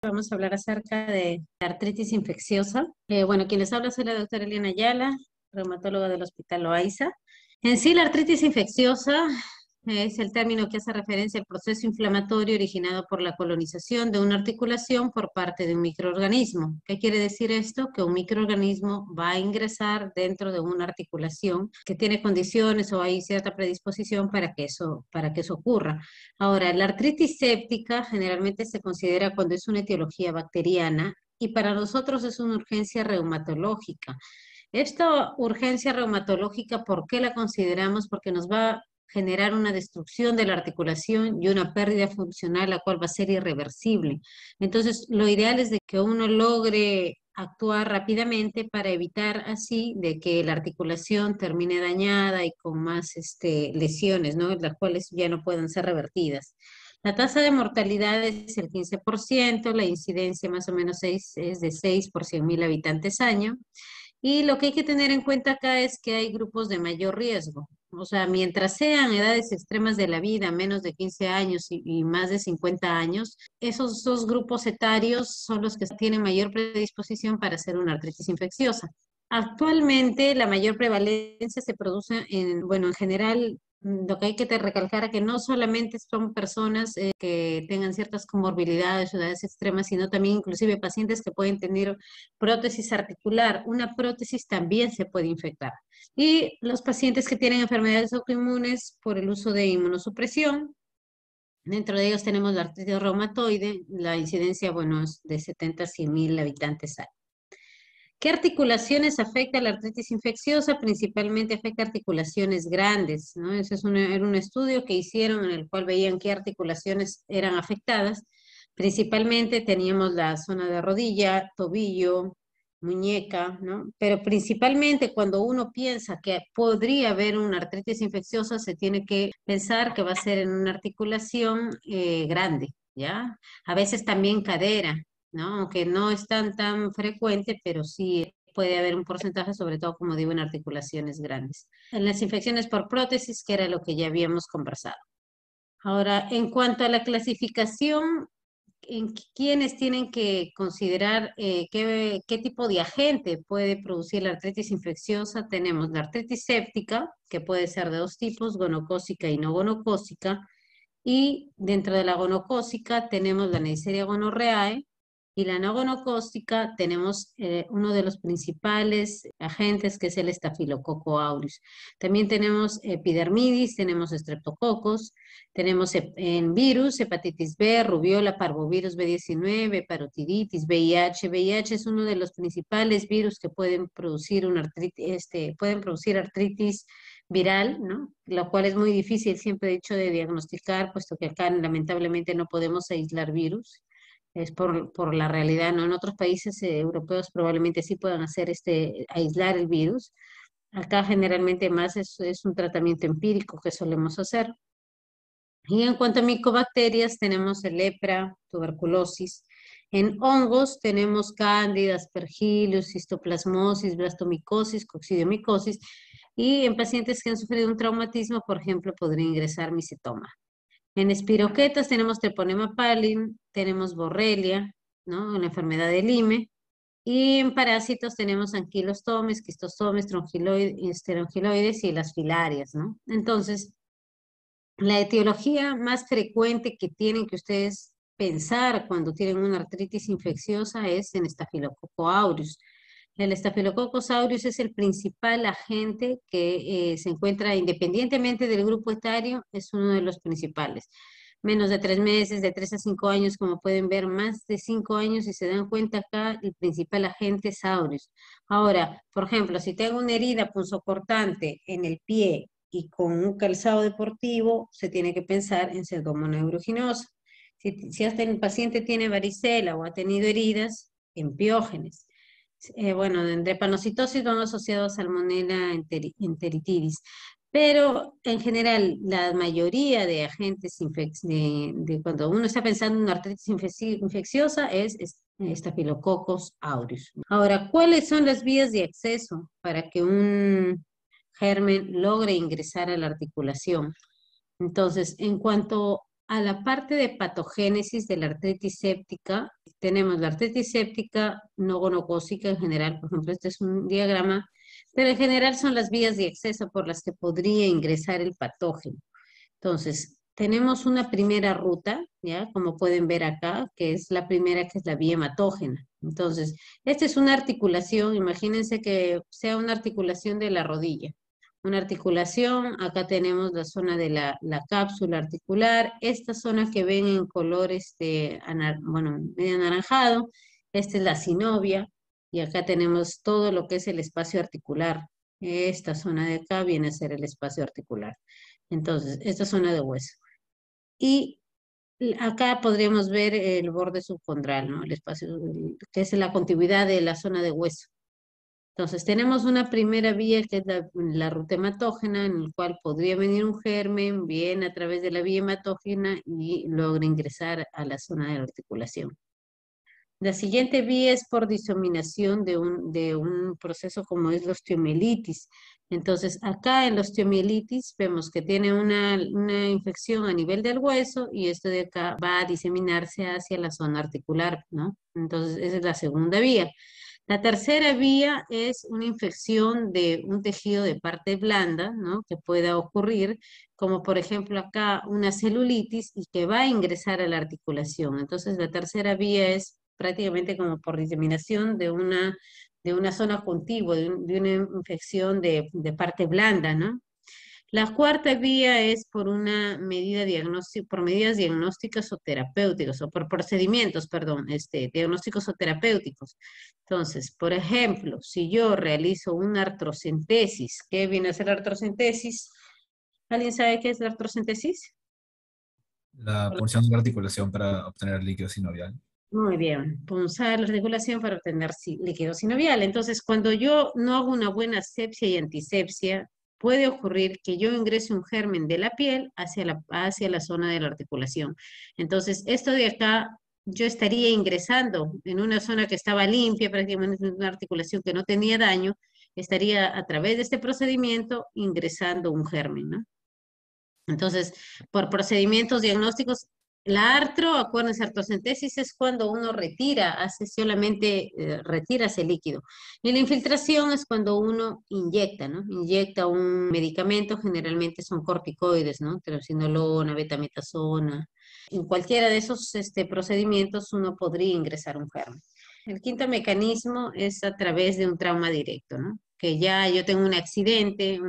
Vamos a hablar acerca de la artritis infecciosa. Bueno, quien les habla soy la doctora Eliana Ayala, reumatóloga del Hospital Loayza. En sí, la artritis infecciosa es el término que hace referencia al proceso inflamatorio originado por la colonización de una articulación por parte de un microorganismo. ¿Qué quiere decir esto? Que un microorganismo va a ingresar dentro de una articulación que tiene condiciones o hay cierta predisposición para que eso ocurra. Ahora, la artritis séptica generalmente se considera cuando es una etiología bacteriana y para nosotros es una urgencia reumatológica. Esta urgencia reumatológica, ¿por qué la consideramos? Porque nos va a generar una destrucción de la articulación y una pérdida funcional, la cual va a ser irreversible. Entonces, lo ideal es de que uno logre actuar rápidamente para evitar así de que la articulación termine dañada y con más lesiones, ¿no? Las cuales ya no puedan ser revertidas. La tasa de mortalidad es el 15%, la incidencia más o menos es de 6 por 100.000 habitantes año. Y lo que hay que tener en cuenta acá es que hay grupos de mayor riesgo. O sea, mientras sean edades extremas de la vida, menos de 15 años y más de 50 años, esos dos grupos etarios son los que tienen mayor predisposición para hacer una artritis infecciosa. Actualmente, la mayor prevalencia se produce en general. Lo que hay que recalcar es que no solamente son personas que tengan ciertas comorbilidades o edades extremas, sino también inclusive pacientes que pueden tener prótesis articular. Una prótesis también se puede infectar. Y los pacientes que tienen enfermedades autoinmunes por el uso de inmunosupresión, dentro de ellos tenemos la artritis reumatoide, la incidencia es de 70 a 100.000 habitantes año. ¿Qué articulaciones afecta la artritis infecciosa? Principalmente afecta articulaciones grandes, ¿no? Ese era un estudio que hicieron en el cual veían qué articulaciones eran afectadas. Principalmente teníamos la zona de rodilla, tobillo, muñeca, ¿no? Pero principalmente cuando uno piensa que podría haber una artritis infecciosa, se tiene que pensar que va a ser en una articulación grande, ¿ya? A veces también cadera, ¿no? Aunque no es tan frecuente, pero sí puede haber un porcentaje, sobre todo, como digo, en articulaciones grandes. En las infecciones por prótesis, que era lo que ya habíamos conversado. Ahora, en cuanto a la clasificación, ¿en quiénes tienen que considerar qué tipo de agente puede producir la artritis infecciosa? Tenemos la artritis séptica, que puede ser de dos tipos, gonocócica y no gonocócica. Y dentro de la gonocócica tenemos la Neisseria gonorrhoeae. Y la no gonocócica tenemos uno de los principales agentes que es el Staphylococcus aureus. También tenemos epidermidis, tenemos estreptococos, tenemos virus, hepatitis B, rubiola, parvovirus B19, parotiditis, VIH. VIH es uno de los principales virus que pueden producir artritis viral, ¿no? Lo cual es muy difícil, siempre he dicho, de diagnosticar, puesto que acá lamentablemente no podemos aislar virus. Es por la realidad, ¿no? En otros países europeos probablemente sí puedan hacer aislar el virus. Acá generalmente más es un tratamiento empírico que solemos hacer. Y en cuanto a micobacterias, tenemos el lepra, tuberculosis. En hongos tenemos cándida, aspergillus, histoplasmosis, blastomycosis, coccidioides. Y en pacientes que han sufrido un traumatismo, por ejemplo, podría ingresar micetoma. En espiroquetas tenemos treponema pallidum, tenemos borrelia, ¿no? La enfermedad de Lyme. Y en parásitos tenemos anquilostomes, quistosomes, estrongiloides y las filarias, ¿no? Entonces, la etiología más frecuente que tienen que ustedes pensar cuando tienen una artritis infecciosa es en Staphylococcus aureus. El Staphylococcus aureus es el principal agente que se encuentra independientemente del grupo etario, es uno de los principales. Menos de 3 meses, de 3 a 5 años, como pueden ver, más de 5 años, si se dan cuenta acá, el principal agente es aureus. Ahora, por ejemplo, si tengo una herida punzocortante en el pie y con un calzado deportivo, se tiene que pensar en pseudomona aeruginosa. Si hasta el paciente tiene varicela o ha tenido heridas, en piógenes. En drepanocitosis van asociados a salmonella enteritidis, pero en general la mayoría de agentes cuando uno está pensando en una artritis infecciosa es Staphylococcus aureus. Ahora, ¿cuáles son las vías de acceso para que un germen logre ingresar a la articulación? Entonces, en cuanto a la parte de patogénesis de la artritis séptica. Tenemos la artritis séptica no gonocócica en general, por ejemplo, este es un diagrama, pero en general son las vías de acceso por las que podría ingresar el patógeno. Entonces, tenemos una primera ruta, ¿ya? Como pueden ver acá, que es la primera, que es la vía hematógena. Entonces, esta es una articulación, imagínense que sea una articulación de la rodilla. Una articulación, acá tenemos la zona de la cápsula articular, esta zona que ven en color medio anaranjado, esta es la cinovia, y acá tenemos todo lo que es el espacio articular. Esta zona de acá viene a ser el espacio articular. Entonces, esta zona de hueso. Y acá podríamos ver el borde subcondral, ¿no? El espacio, que es la contigüidad de la zona de hueso. Entonces, tenemos una primera vía que es la ruta hematógena, en la cual podría venir un germen, viene a través de la vía hematógena y logra ingresar a la zona de la articulación. La siguiente vía es por diseminación de un proceso como es la osteomielitis. Entonces, acá en la osteomielitis vemos que tiene una infección a nivel del hueso y esto de acá va a diseminarse hacia la zona articular, ¿no? Entonces, esa es la segunda vía. La tercera vía es una infección de un tejido de parte blanda, ¿no? Que pueda ocurrir, como por ejemplo acá una celulitis y que va a ingresar a la articulación. Entonces la tercera vía es prácticamente como por diseminación de una zona contigua, de una infección de parte blanda, ¿no? La cuarta vía es por una medida diagnóstica, por medidas diagnósticas o terapéuticas, o por procedimientos, perdón, diagnósticos o terapéuticos. Entonces, por ejemplo, si yo realizo una artrocentesis, ¿qué viene a ser la artrocentesis? ¿Alguien sabe qué es la artrocentesis? La punción de la articulación para obtener líquido sinovial. Muy bien, punzar la articulación para obtener líquido sinovial. Entonces, cuando yo no hago una buena asepsia y antisepsia, puede ocurrir que yo ingrese un germen de la piel hacia la zona de la articulación. Entonces, esto de acá, yo estaría ingresando en una zona que estaba limpia, prácticamente una articulación que no tenía daño, estaría a través de este procedimiento ingresando un germen, ¿no? Entonces, por procedimientos diagnósticos, la artro, acuérdense, artrocentesis es cuando uno retira, retira ese líquido. Y la infiltración es cuando uno inyecta, ¿no? Inyecta un medicamento, generalmente son corticoides, ¿no? Treoxinolona, betametasona. En cualquiera de esos procedimientos uno podría ingresar un germen. El quinto mecanismo es a través de un trauma directo, ¿no? Que ya yo tengo un accidente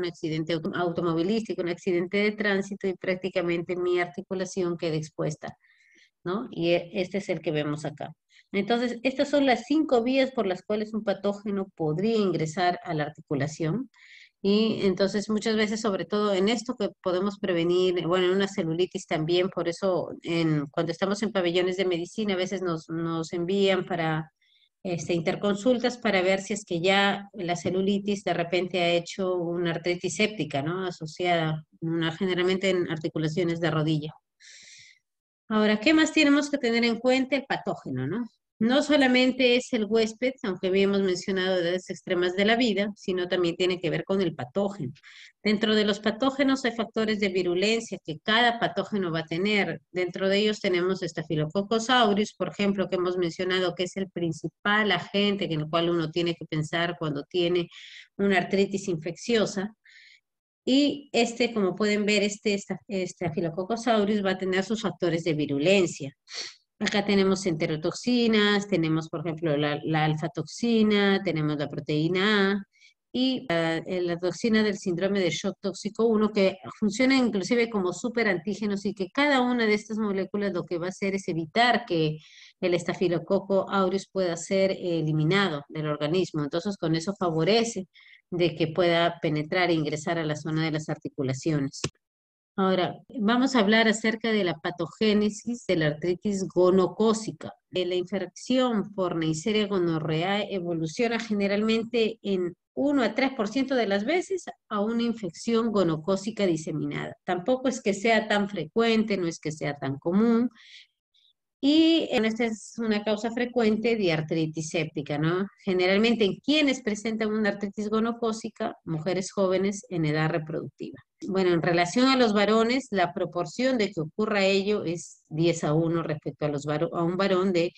automovilístico, un accidente de tránsito y prácticamente mi articulación queda expuesta, ¿no? Y este es el que vemos acá. Entonces, estas son las 5 vías por las cuales un patógeno podría ingresar a la articulación. Y entonces muchas veces, sobre todo en esto que podemos prevenir, bueno, en una celulitis también, por eso cuando estamos en pabellones de medicina a veces nos envían para... interconsultas para ver si es que ya la celulitis de repente ha hecho una artritis séptica, ¿no? Asociada generalmente en articulaciones de rodilla. Ahora, ¿qué más tenemos que tener en cuenta? El patógeno, ¿no? No solamente es el huésped, aunque habíamos mencionado edades extremas de la vida, sino también tiene que ver con el patógeno. Dentro de los patógenos hay factores de virulencia que cada patógeno va a tener. Dentro de ellos tenemos Staphylococcus aureus, por ejemplo, que hemos mencionado que es el principal agente en el cual uno tiene que pensar cuando tiene una artritis infecciosa. Y como pueden ver, Staphylococcus aureus va a tener sus factores de virulencia. Acá tenemos enterotoxinas, tenemos por ejemplo la alfatoxina, tenemos la proteína A y la toxina del síndrome de shock tóxico 1 que funciona inclusive como superantígenos y que cada una de estas moléculas lo que va a hacer es evitar que el estafilococo aureus pueda ser eliminado del organismo. Entonces con eso favorece de que pueda penetrar e ingresar a la zona de las articulaciones. Ahora, vamos a hablar acerca de la patogénesis de la artritis gonocócica. La infección por Neisseria gonorrhoeae evoluciona generalmente en 1 a 3% de las veces a una infección gonocócica diseminada. Tampoco es que sea tan frecuente, no es que sea tan común. Y esta es una causa frecuente de artritis séptica, ¿no? Generalmente, ¿en quiénes presentan una artritis gonocócica? Mujeres jóvenes en edad reproductiva. Bueno, en relación a los varones, la proporción de que ocurra ello es 10:1 respecto a, un varón de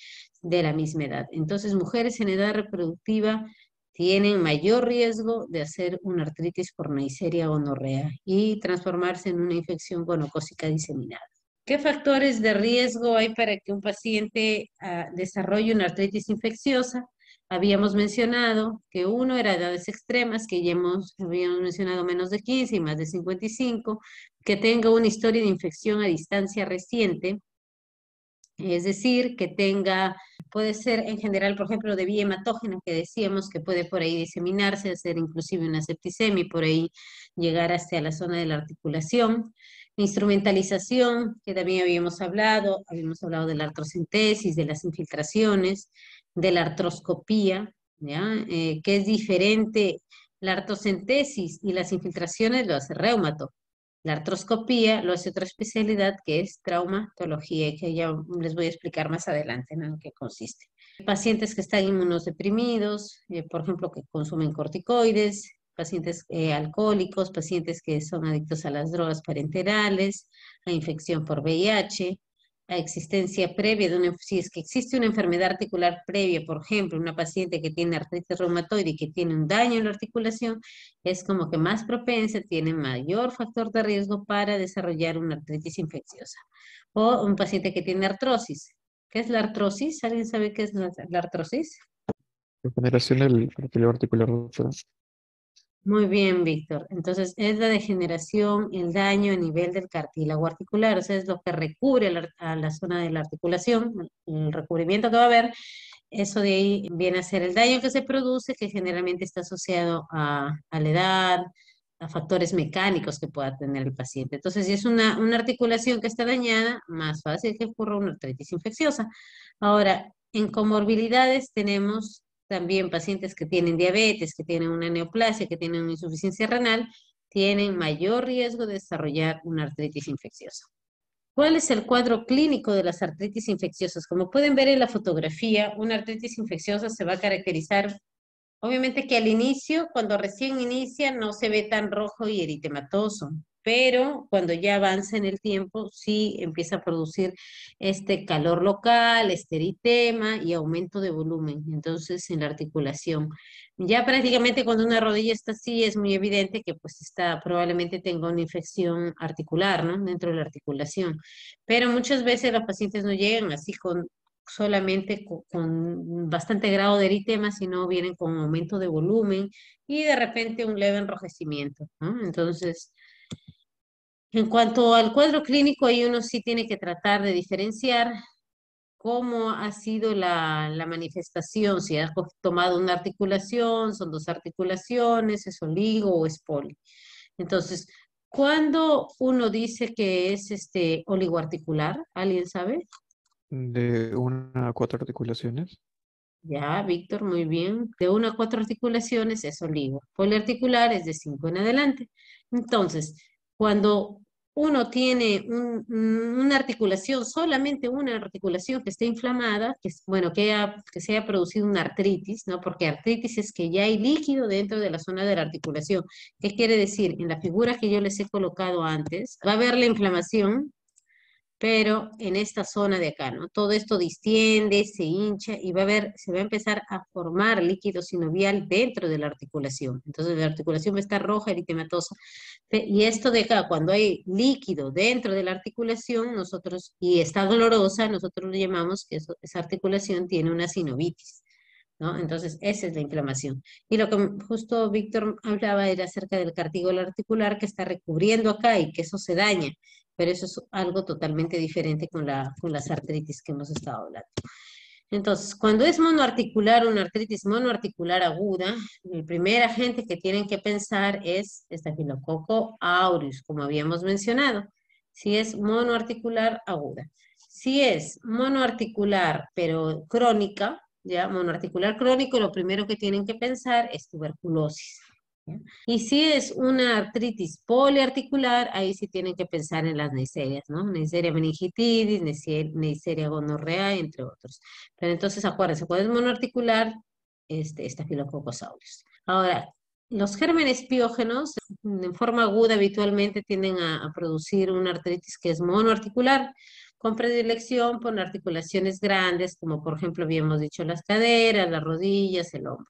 la misma edad. Entonces, mujeres en edad reproductiva tienen mayor riesgo de hacer una artritis por Neisseria gonorrhoeae y transformarse en una infección gonocócica diseminada. ¿Qué factores de riesgo hay para que un paciente desarrolle una artritis infecciosa? Habíamos mencionado que uno era edades extremas, que ya habíamos mencionado menos de 15 y más de 55, que tenga una historia de infección a distancia reciente, es decir, que tenga, puede ser en general, por ejemplo, de vía hematógena, que decíamos que puede por ahí diseminarse, hacer inclusive una septicemia y por ahí llegar hasta la zona de la articulación. Instrumentalización, que también habíamos hablado de la artrocentesis, de las infiltraciones, de la artroscopía, ¿ya? Que es diferente. La artrocentesis y las infiltraciones lo hace reumato. La artroscopía lo hace otra especialidad que es traumatología, que ya les voy a explicar más adelante, ¿no?, en qué consiste. Pacientes que están inmunodeprimidos, por ejemplo, que consumen corticoides, pacientes alcohólicos, pacientes que son adictos a las drogas parenterales, a infección por VIH, a existencia previa de una, si es que existe una enfermedad articular previa, por ejemplo, una paciente que tiene artritis reumatoide y que tiene un daño en la articulación, es como que más propensa, tiene mayor factor de riesgo para desarrollar una artritis infecciosa. O un paciente que tiene artrosis. ¿Qué es la artrosis? ¿Alguien sabe qué es la artrosis? Degeneración del cartílago articular. Muy bien, Víctor. Entonces, es la degeneración, el daño a nivel del cartílago articular, o sea, es lo que recubre a la zona de la articulación, el recubrimiento que va a haber, eso de ahí viene a ser el daño que se produce, que generalmente está asociado a la edad, a factores mecánicos que pueda tener el paciente. Entonces, si es una articulación que está dañada, más fácil que ocurra una artritis infecciosa. Ahora, en comorbilidades tenemos también pacientes que tienen diabetes, que tienen una neoplasia, que tienen una insuficiencia renal, tienen mayor riesgo de desarrollar una artritis infecciosa. ¿Cuál es el cuadro clínico de las artritis infecciosas? Como pueden ver en la fotografía, una artritis infecciosa se va a caracterizar, obviamente que al inicio, cuando recién inicia, no se ve tan rojo y eritematoso, pero cuando ya avanza en el tiempo, sí empieza a producir este calor local, este eritema y aumento de volumen, entonces en la articulación. Ya prácticamente cuando una rodilla está así, es muy evidente que pues probablemente tenga una infección articular, ¿no?, dentro de la articulación. Pero muchas veces los pacientes no llegan así solamente con bastante grado de eritema, sino vienen con aumento de volumen y de repente un leve enrojecimiento, ¿no? Entonces, en cuanto al cuadro clínico, ahí uno sí tiene que tratar de diferenciar cómo ha sido la manifestación, si ha tomado una articulación, son dos articulaciones, es oligo o es poli. Entonces, ¿cuándo uno dice que es oligoarticular? ¿Alguien sabe? De 1 a 4 articulaciones. Ya, Víctor, muy bien. De 1 a 4 articulaciones es oligo. Poliarticular es de 5 en adelante. Entonces, cuando uno tiene una articulación, solamente una articulación que esté inflamada, que es, bueno, que se haya producido una artritis, ¿no?, porque artritis es que ya hay líquido dentro de la zona de la articulación. ¿Qué quiere decir? En la figura que yo les he colocado antes, va a haber la inflamación, pero en esta zona de acá, ¿no? Todo esto distiende, se hincha y se va a empezar a formar líquido sinovial dentro de la articulación. Entonces la articulación va a estar roja, eritematosa. Y esto de acá, cuando hay líquido dentro de la articulación, y está dolorosa, nosotros le llamamos que esa articulación tiene una sinovitis, ¿no? Entonces esa es la inflamación. Y lo que justo Víctor hablaba era acerca del cartílago articular que está recubriendo acá y que eso se daña. Pero eso es algo totalmente diferente con las artritis que hemos estado hablando. Entonces, cuando es monoarticular, una artritis monoarticular aguda, el primer agente que tienen que pensar es Staphylococcus aureus, como habíamos mencionado. Si es monoarticular aguda. Si es monoarticular pero crónica, ya monoarticular crónico, lo primero que tienen que pensar es tuberculosis. Y si es una artritis poliarticular, ahí sí tienen que pensar en las neiserias, ¿no? Neisseria meningitidis, Neisseria gonorrhoeae, entre otros. Pero entonces acuérdense, cuando es monoarticular, Staphylococcus aureus. Ahora, Los gérmenes piógenos en forma aguda habitualmente tienden a producir una artritis que es monoarticular, con predilección por articulaciones grandes, como por ejemplo habíamos dicho las caderas, las rodillas, el hombro.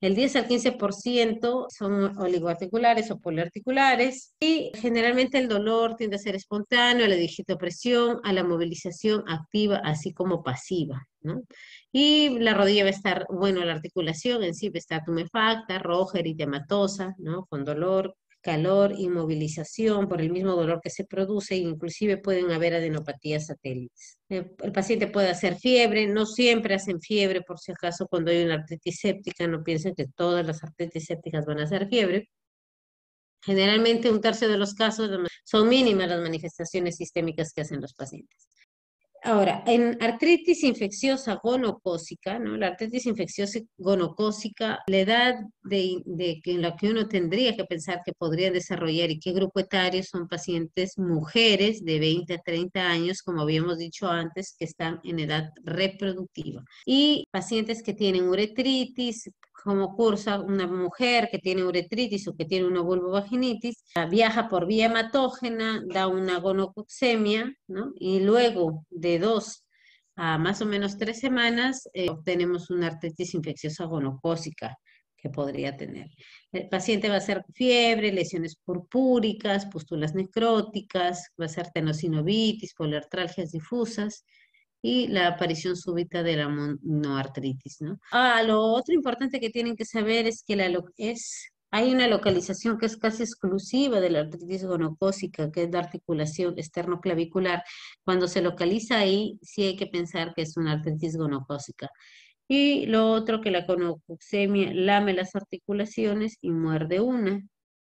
El 10 al 15% son oligoarticulares o poliarticulares y generalmente el dolor tiende a ser espontáneo, a la digitopresión, a la movilización activa, así como pasiva, ¿no? Y la rodilla va a estar, bueno, la articulación en sí va a estar tumefacta, roja, eritematosa, ¿no? Con dolor, calor, inmovilización por el mismo dolor que se produce, e inclusive pueden haber adenopatías satélites. El paciente puede hacer fiebre, no siempre hacen fiebre, por si acaso cuando hay una artritis séptica, no piensen que todas las artritis sépticas van a hacer fiebre. Generalmente un tercio de los casos son mínimas las manifestaciones sistémicas que hacen los pacientes. Ahora, en artritis infecciosa gonocócica, ¿no? La artritis infecciosa gonocócica, la edad en la que uno tendría que pensar que podría desarrollar y qué grupo etario son pacientes mujeres de 20 a 30 años, como habíamos dicho antes, que están en edad reproductiva. Y pacientes que tienen uretritis, como cursa una mujer que tiene uretritis o que tiene una vulvovaginitis, viaja por vía hematógena, da una gonococcemia, ¿no? Y luego de 2 a más o menos 3 semanas obtenemos una artritis infecciosa gonocócica que podría tener. El paciente va a hacer fiebre, lesiones purpúricas, pústulas necróticas, va a ser tenosinovitis, poliartralgias difusas, y la aparición súbita de la monoartritis, ¿no? Lo otro importante que tienen que saber es que hay una localización que es casi exclusiva de la artritis gonocócica, que es la articulación esternoclavicular. Cuando se localiza ahí, sí hay que pensar que es una artritis gonocócica. Y lo otro, que la gonococcemia lame las articulaciones y muerde una.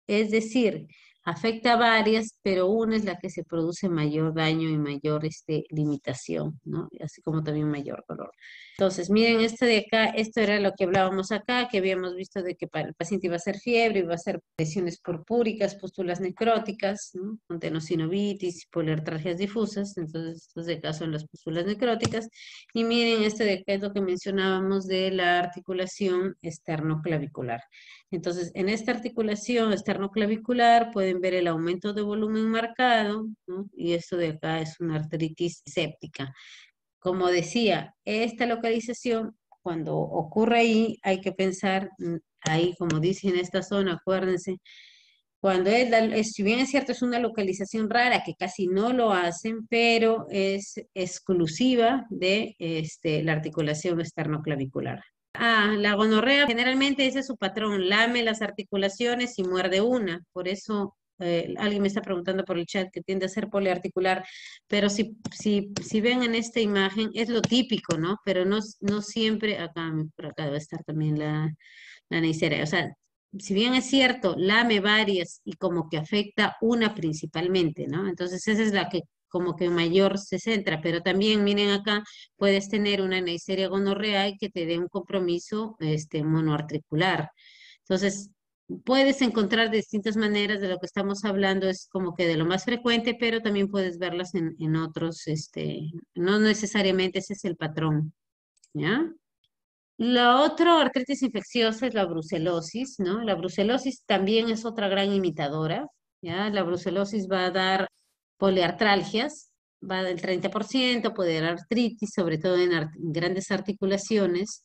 Es decir, afecta a varias, pero una es la que se produce mayor daño y mayor limitación, ¿no? Así como también mayor dolor. Entonces, miren, esto de acá, esto era lo que hablábamos acá, que habíamos visto de que para el paciente iba a ser fiebre, iba a ser lesiones purpúricas, pústulas necróticas, ¿no? Con tenosinovitis, poliartralgias difusas. Entonces, estos de acá son las pústulas necróticas. Y miren, esto de acá es lo que mencionábamos de la articulación esternoclavicular. Entonces, en esta articulación esternoclavicular pueden ver el aumento de volumen marcado, ¿no? Y esto de acá es una artritis séptica. Como decía, esta localización, cuando ocurre ahí, hay que pensar, ahí como dice en esta zona, acuérdense, cuando si bien es cierto, es una localización rara que casi no lo hacen, pero es exclusiva de la articulación esternoclavicular. La gonorrea generalmente ese es su patrón, lame las articulaciones y muerde una. Por eso alguien me está preguntando por el chat que tiende a ser poliarticular, pero si ven en esta imagen es lo típico, ¿no? Pero no siempre, por acá debe estar también la Neisseria. O sea, si bien es cierto, lame varias y como que afecta una principalmente, ¿no? Entonces esa es la que como que mayor se centra, pero también miren acá, puedes tener una Neisseria gonorrhoeae que te dé un compromiso monoarticular. Entonces, puedes encontrar distintas maneras de lo que estamos hablando, es como que de lo más frecuente, pero también puedes verlas en otros, no necesariamente ese es el patrón, ¿ya? La otra artritis infecciosa es la brucelosis, ¿no? La brucelosis también es otra gran imitadora, ¿ya? La brucelosis va a dar poliartralgias, va del 30%, puede dar artritis, sobre todo en grandes articulaciones,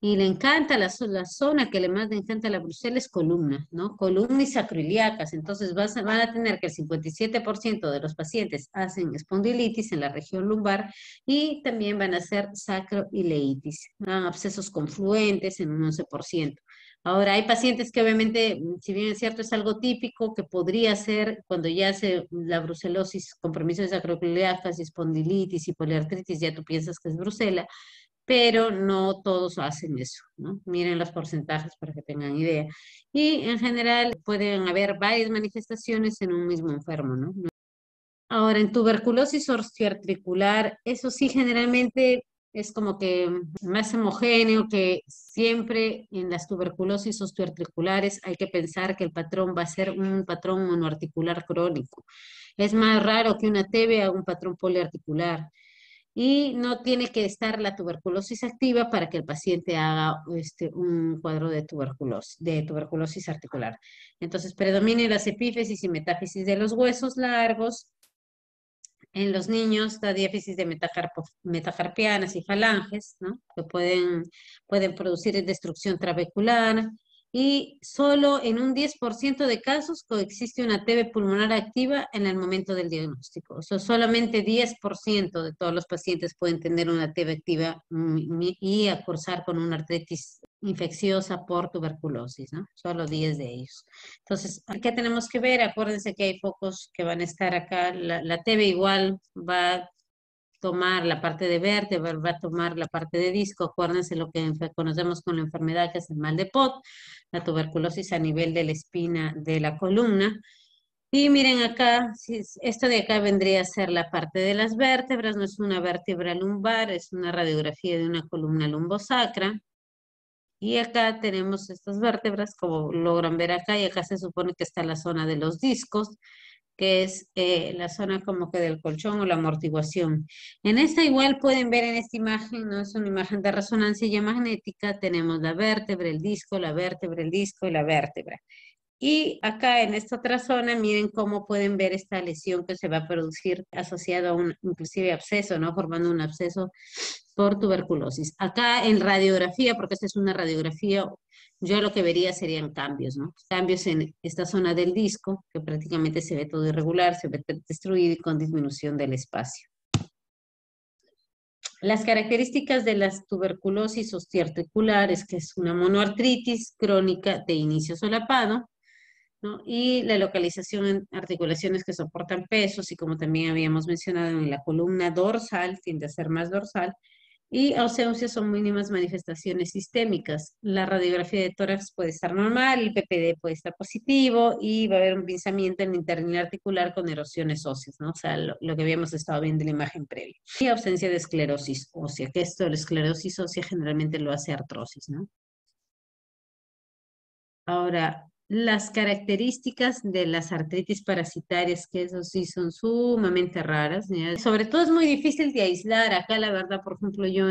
y le encanta la zona que le más le encanta a la Brucella es columna, ¿no? Columna y sacroiliacas. Entonces van a tener que el 57% de los pacientes hacen espondilitis en la región lumbar y también van a hacer sacroileitis, abscesos confluentes en un 11%. Ahora, hay pacientes que obviamente, si bien es cierto, es algo típico que podría ser cuando ya hace la brucelosis, compromiso de sacroiliacas, espondilitis y poliartritis, ya tú piensas que es Brucella, pero no todos hacen eso, ¿no? Miren los porcentajes para que tengan idea. Y en general pueden haber varias manifestaciones en un mismo enfermo, ¿no? Ahora, en tuberculosis osteoarticular, eso sí generalmente es como que más homogéneo, que siempre en las tuberculosis osteoarticulares hay que pensar que el patrón va a ser un patrón monoarticular crónico. Es más raro que una TB haga un patrón poliarticular. y no tiene que estar la tuberculosis activa para que el paciente haga un cuadro de tuberculosis articular. Entonces, predominan las epífisis y metáfisis de los huesos largos. En los niños, la diéfisis de metacarpianas y falanges, ¿no?, que pueden producir destrucción trabecular. Y solo en un 10% de casos coexiste una TB pulmonar activa en el momento del diagnóstico. O sea, solamente 10% de todos los pacientes pueden tener una TB activa y a cursar con una artritis infecciosa por tuberculosis, ¿no? Solo 10 de ellos. Entonces, ¿qué tenemos que ver? Acuérdense que hay focos que van a estar acá. La TB igual va a tomar la parte de vértebra, va a tomar la parte de disco. Acuérdense lo que conocemos con la enfermedad que es el mal de Pott, la tuberculosis a nivel de la espina de la columna. Y miren acá, esto de acá vendría a ser la parte de las vértebras, no es una vértebra lumbar, es una radiografía de una columna lumbosacra. Y acá tenemos estas vértebras, como logran ver acá, y acá se supone que está la zona de los discos, que es la zona como que del colchón o la amortiguación. En esta igual pueden ver en esta imagen, ¿no? Es una imagen de resonancia ya magnética, tenemos la vértebra, el disco, la vértebra, el disco y la vértebra. Y acá en esta otra zona, miren cómo pueden ver esta lesión que se va a producir asociada a un inclusive absceso, ¿no? Formando un absceso por tuberculosis. Acá en radiografía, porque esta es una radiografía, yo lo que vería serían cambios, ¿no? Cambios en esta zona del disco, que prácticamente se ve todo irregular, se ve destruido y con disminución del espacio. Las características de la tuberculosis osteoarticular es que es una monoartritis crónica de inicio solapado, ¿no? Y la localización en articulaciones que soportan pesos y, como también habíamos mencionado, en la columna dorsal, tiende a ser más dorsal, y ausencias o mínimas manifestaciones sistémicas. La radiografía de tórax puede estar normal, el PPD puede estar positivo y va a haber un pinzamiento en la interna articular con erosiones óseas, ¿no? O sea, lo que habíamos estado viendo en la imagen previa. Y ausencia de esclerosis ósea, que esto de la esclerosis ósea generalmente lo hace artrosis, ¿no? Ahora, las características de las artritis parasitarias, que eso sí son sumamente raras, ¿sí? Sobre todo es muy difícil de aislar. Acá la verdad, por ejemplo, yo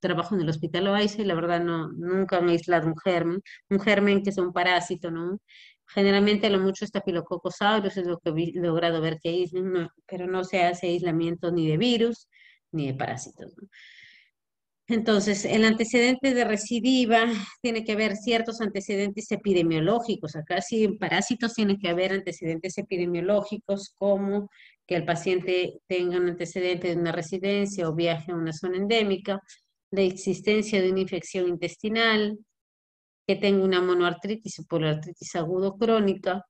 trabajo en el Hospital Loayza y la verdad nunca han aislado un germen que es un parásito, ¿no? Generalmente lo mucho Staphylococcus aureus es lo que he logrado ver que aíslan, no, pero no se hace aislamiento ni de virus ni de parásitos, ¿no? Entonces, el antecedente de recidiva tiene que haber ciertos antecedentes epidemiológicos. Acá sí, en parásitos tiene que haber antecedentes epidemiológicos, como que el paciente tenga un antecedente de una residencia o viaje a una zona endémica, la existencia de una infección intestinal, que tenga una monoartritis o poliartritis agudo crónica,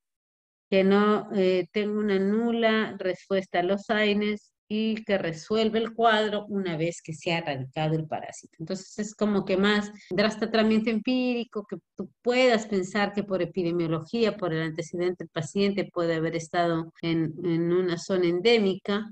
que no tenga una nula respuesta a los AINES, y que resuelve el cuadro una vez que se ha erradicado el parásito. Entonces es como que más darás tratamiento empírico, que tú puedas pensar que por epidemiología, por el antecedente del paciente puede haber estado en una zona endémica,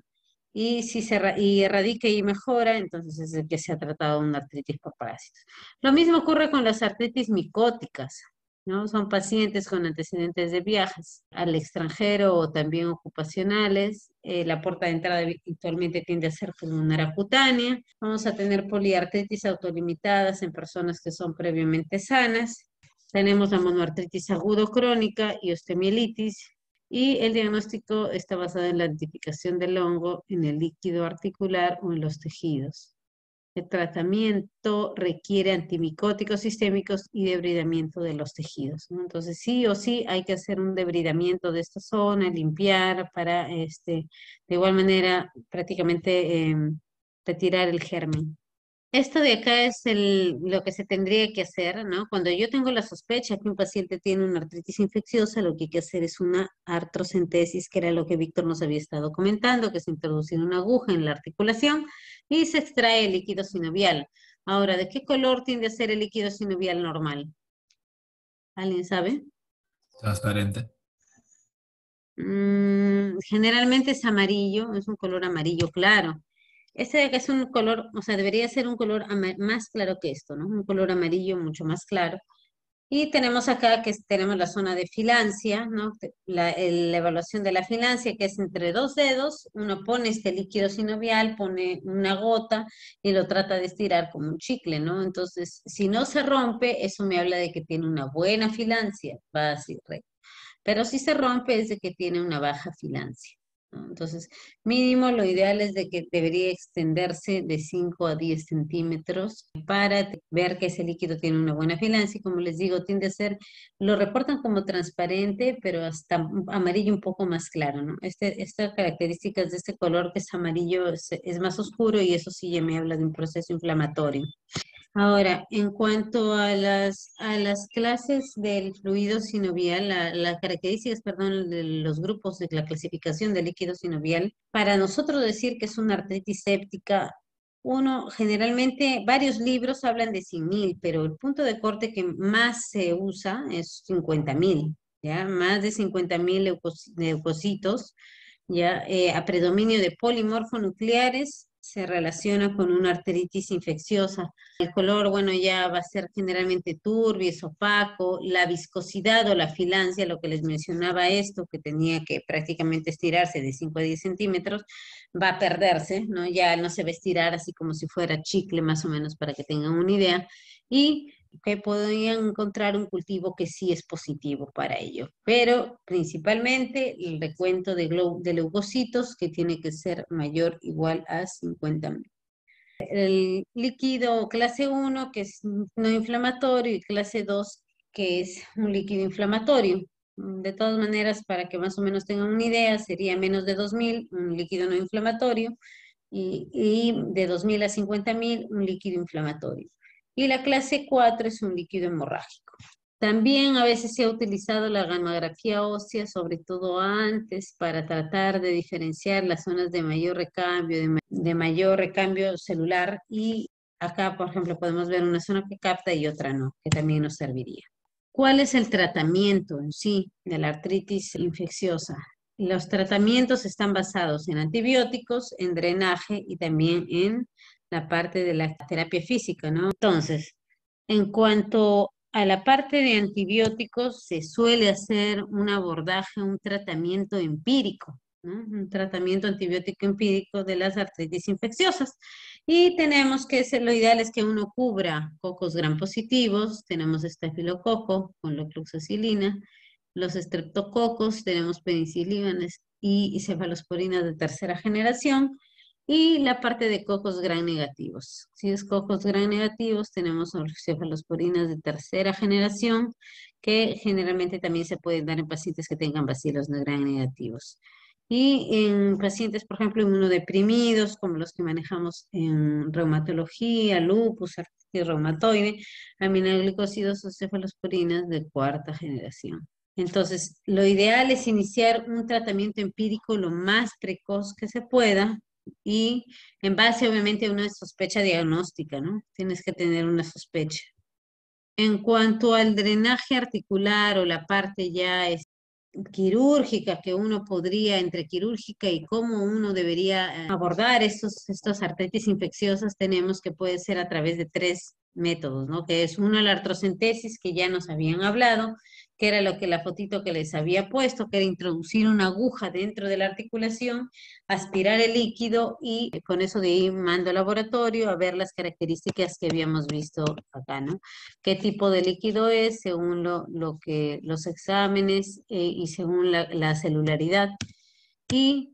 y si se erradica y mejora, entonces es el que se ha tratado una artritis por parásitos. Lo mismo ocurre con las artritis micóticas, ¿no? Son pacientes con antecedentes de viajes al extranjero o también ocupacionales. La puerta de entrada habitualmente tiende a ser pulmonar acutánea. Vamos a tener poliartritis autolimitadas en personas que son previamente sanas. Tenemos la monoartritis agudo crónica y osteomielitis. Y el diagnóstico está basado en la identificación del hongo en el líquido articular o en los tejidos. El tratamiento requiere antimicóticos sistémicos y debridamiento de los tejidos, ¿no? Entonces sí o sí hay que hacer un debridamiento de esta zona, limpiar para, de igual manera, prácticamente retirar el germen. Esto de acá es lo que se tendría que hacer, ¿no? Cuando yo tengo la sospecha que un paciente tiene una artritis infecciosa, lo que hay que hacer es una artrocentesis, que era lo que Víctor nos había estado comentando, que es introducir una aguja en la articulación y se extrae el líquido sinovial. Ahora, ¿de qué color tiende a ser el líquido sinovial normal? ¿Alguien sabe? Transparente. Generalmente es amarillo, es un color amarillo claro. Este de acá es un color, o sea, debería ser un color más claro que esto, ¿no? Un color amarillo mucho más claro. Y tenemos acá que tenemos la zona de filancia, ¿no? La evaluación de la filancia, que es entre dos dedos, uno pone este líquido sinovial, pone una gota y lo trata de estirar como un chicle, ¿no? Entonces, si no se rompe, eso me habla de que tiene una buena filancia, va así recto. Pero si se rompe es de que tiene una baja filancia, ¿no? Entonces, mínimo, lo ideal es de que debería extenderse de 5 a 10 centímetros para ver que ese líquido tiene una buena filancia. Como les digo, tiende a ser, lo reportan como transparente, pero hasta amarillo un poco más claro, ¿no? Estas características de este color que es amarillo es más oscuro, y eso sí ya me habla de un proceso inflamatorio. Ahora, en cuanto a las clases del fluido sinovial, las características, perdón, de los grupos de la clasificación del líquido sinovial, para nosotros decir que es una artritis séptica, uno, generalmente, varios libros hablan de 100.000, pero el punto de corte que más se usa es 50.000, ¿ya? Más de 50.000 leucocitos, ¿ya? A predominio de polimorfonucleares, se relaciona con una artritis infecciosa. El color, bueno, ya va a ser generalmente turbio, es opaco, la viscosidad o la filancia, lo que les mencionaba esto, que tenía que prácticamente estirarse de 5 a 10 centímetros, va a perderse, ¿no? Ya no se va a estirar así como si fuera chicle, más o menos, para que tengan una idea. Y que podrían encontrar un cultivo que sí es positivo para ello. Pero principalmente el recuento de leucocitos, que tiene que ser mayor o igual a 50.000. El líquido clase 1, que es no inflamatorio, y clase 2, que es un líquido inflamatorio. De todas maneras, para que más o menos tengan una idea, sería menos de 2.000, un líquido no inflamatorio, y de 2.000 a 50.000, un líquido inflamatorio. Y la clase 4 es un líquido hemorrágico. También a veces se ha utilizado la gamografía ósea, sobre todo antes, para tratar de diferenciar las zonas de mayor recambio, de mayor recambio celular. Y acá, por ejemplo, podemos ver una zona que capta y otra no, que también nos serviría. ¿Cuál es el tratamiento en sí de la artritis infecciosa? Los tratamientos están basados en antibióticos, en drenaje y también en la parte de la terapia física, ¿no? Entonces, en cuanto a la parte de antibióticos, se suele hacer un abordaje, un tratamiento empírico, ¿no? Un tratamiento antibiótico empírico de las artritis infecciosas. Y tenemos que, lo ideal es que uno cubra cocos gram positivos, tenemos estafilococo con locluxacilina, los estreptococos, tenemos penicilinas y cefalosporinas de tercera generación, y la parte de cocos gran negativos. Si es cocos gran negativos, tenemos cefalosporinas de tercera generación, que generalmente también se pueden dar en pacientes que tengan bacilos gran negativos. Y en pacientes, por ejemplo, inmunodeprimidos, como los que manejamos en reumatología, lupus, artritis reumatoide, aminoglicósidos o cefalosporinas de cuarta generación. Entonces, lo ideal es iniciar un tratamiento empírico lo más precoz que se pueda, y en base, obviamente, a una sospecha diagnóstica, ¿no? Tienes que tener una sospecha. En cuanto al drenaje articular o la parte ya quirúrgica, que uno podría, entre quirúrgica y cómo uno debería abordar estas artritis infecciosas, tenemos que puede ser a través de tres métodos, ¿no? Que es uno, la artrocentesis, que ya nos habían hablado, que era lo que la fotito que les había puesto, que era introducir una aguja dentro de la articulación, aspirar el líquido y con eso de ahí mando al laboratorio a ver las características que habíamos visto acá, ¿no? Qué tipo de líquido es según los exámenes y según la celularidad. Y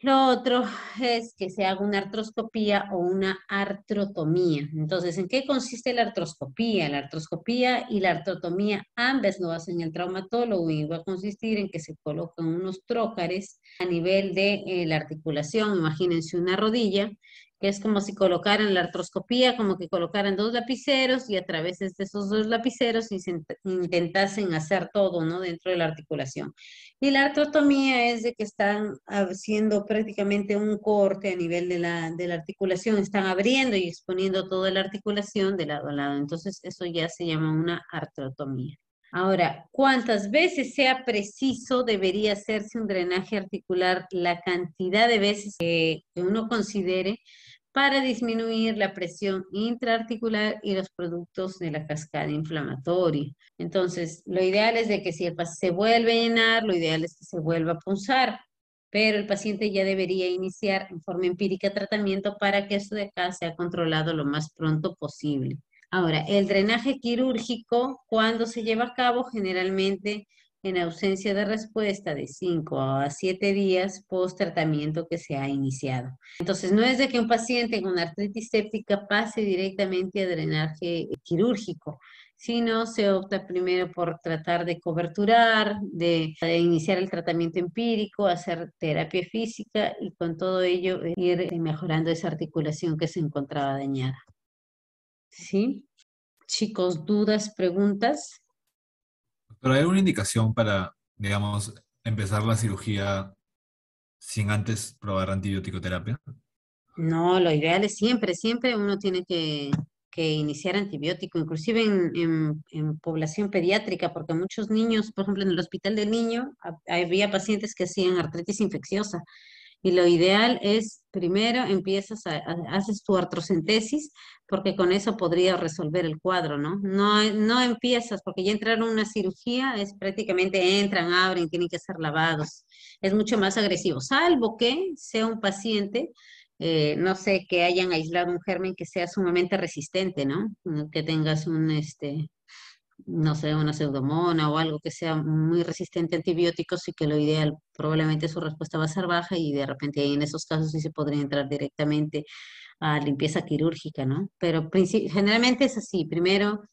lo otro es que se haga una artroscopía o una artrotomía. Entonces, ¿en qué consiste la artroscopía? La artroscopía y la artrotomía ambas lo hacen el traumatólogo, y va a consistir en que se colocan unos trócares a nivel de la articulación. Imagínense una rodilla, que es como si colocaran la artroscopía, como que colocaran dos lapiceros, y a través de esos dos lapiceros intentasen hacer todo, ¿no? Dentro de la articulación. Y la artrotomía es de que están haciendo prácticamente un corte a nivel de la articulación, están abriendo y exponiendo toda la articulación de lado a lado. Entonces eso ya se llama una artrotomía. Ahora, cuántas veces sea preciso debería hacerse un drenaje articular, la cantidad de veces que uno considere, para disminuir la presión intraarticular y los productos de la cascada inflamatoria. Entonces, lo ideal es de que si el paciente se vuelve a llenar, lo ideal es que se vuelva a punzar, pero el paciente ya debería iniciar en forma empírica tratamiento para que esto de acá sea controlado lo más pronto posible. Ahora, el drenaje quirúrgico, cuando se lleva a cabo, generalmente en ausencia de respuesta de 5 a 7 días post tratamiento que se ha iniciado. Entonces, no es de que un paciente con artritis séptica pase directamente a drenaje quirúrgico, sino se opta primero por tratar de coberturar, de iniciar el tratamiento empírico, hacer terapia física y con todo ello ir mejorando esa articulación que se encontraba dañada. ¿Sí? Chicos, ¿dudas, preguntas? ¿Pero hay alguna indicación para, digamos, empezar la cirugía sin antes probar antibiótico-terapia? No, lo ideal es siempre uno tiene que iniciar antibiótico, inclusive en población pediátrica, porque muchos niños, por ejemplo, en el hospital del niño, había pacientes que hacían artritis infecciosa. Y lo ideal es, primero, haces tu artrocentesis, porque con eso podría resolver el cuadro, ¿no? No empiezas, porque ya entraron a una cirugía, es prácticamente entran, abren, tienen que ser lavados. Es mucho más agresivo, salvo que sea un paciente, no sé, que hayan aislado un germen que sea sumamente resistente, ¿no? Que tengas no sé, una pseudomona o algo que sea muy resistente a antibióticos y que lo ideal, probablemente su respuesta va a ser baja y de repente en esos casos sí se podría entrar directamente a limpieza quirúrgica, ¿no? Pero generalmente es así, primero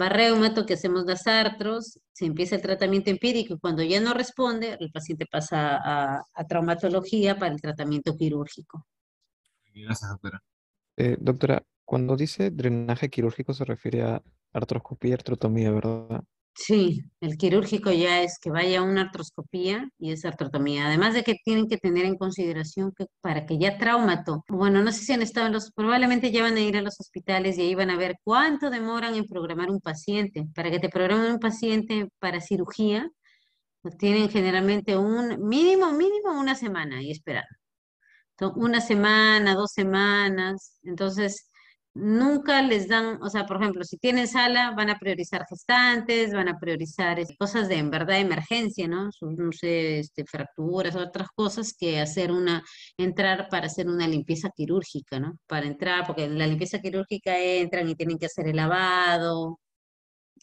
va reumato, que hacemos las artros, se empieza el tratamiento empírico y cuando ya no responde, el paciente pasa a traumatología para el tratamiento quirúrgico. Gracias, doctora. Doctora, cuando dice drenaje quirúrgico se refiere a artroscopía y artrotomía, ¿verdad? Sí, el quirúrgico ya es que vaya a una artroscopía y es artrotomía. Además de que tienen que tener en consideración que para que ya traumato, bueno, no sé si han estado probablemente ya van a ir a los hospitales y ahí van a ver cuánto demoran en programar un paciente. Para que te programen un paciente para cirugía, tienen generalmente un mínimo una semana ahí esperando. Entonces, una semana, 2 semanas, entonces nunca les dan, o sea, por ejemplo, si tienen sala, van a priorizar gestantes, van a priorizar cosas de, en verdad, emergencia, ¿no? No sé, fracturas, otras cosas que entrar para hacer una limpieza quirúrgica, ¿no? Para entrar, porque en la limpieza quirúrgica entran y tienen que hacer el lavado.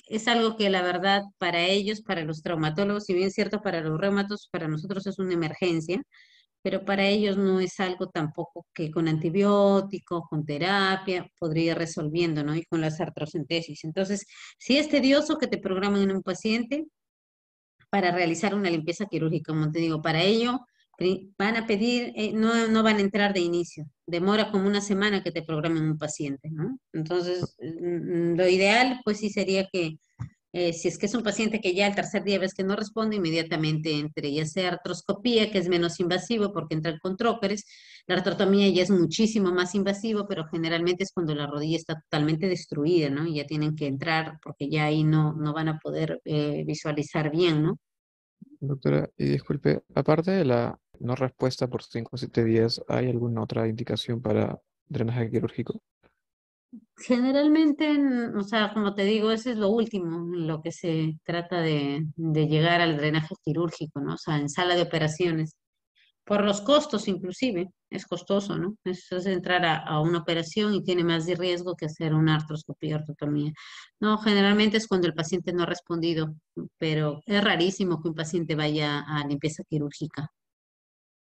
Es algo que la verdad para ellos, para los traumatólogos, si bien es cierto para los reumatos, para nosotros es una emergencia, pero para ellos no es algo tampoco que con antibióticos, con terapia, podría ir resolviendo, ¿no? Y con las artrocentesis. Entonces, sí es tedioso que te programen en un paciente para realizar una limpieza quirúrgica, como te digo, para ello van a pedir, no van a entrar de inicio, demora como una semana que te programen un paciente, ¿no? Entonces, lo ideal, pues sí sería que, si es que es un paciente que ya el tercer día ves que no responde, inmediatamente entre ya sea artroscopía, que es menos invasivo porque entran con trócares, la artrotomía ya es muchísimo más invasivo, pero generalmente es cuando la rodilla está totalmente destruida, ¿no? Y ya tienen que entrar porque ya ahí no van a poder visualizar bien, ¿no? Doctora, y disculpe, aparte de la no respuesta por 5 o 7 días, ¿hay alguna otra indicación para drenaje quirúrgico? Generalmente, o sea, como te digo, eso es lo último, lo que se trata de llegar al drenaje quirúrgico, ¿no? O sea, en sala de operaciones. Por los costos, inclusive, es costoso, ¿no? Eso es entrar a una operación y tiene más de riesgo que hacer una artroscopía o ortotomía. No, generalmente es cuando el paciente no ha respondido, pero es rarísimo que un paciente vaya a limpieza quirúrgica.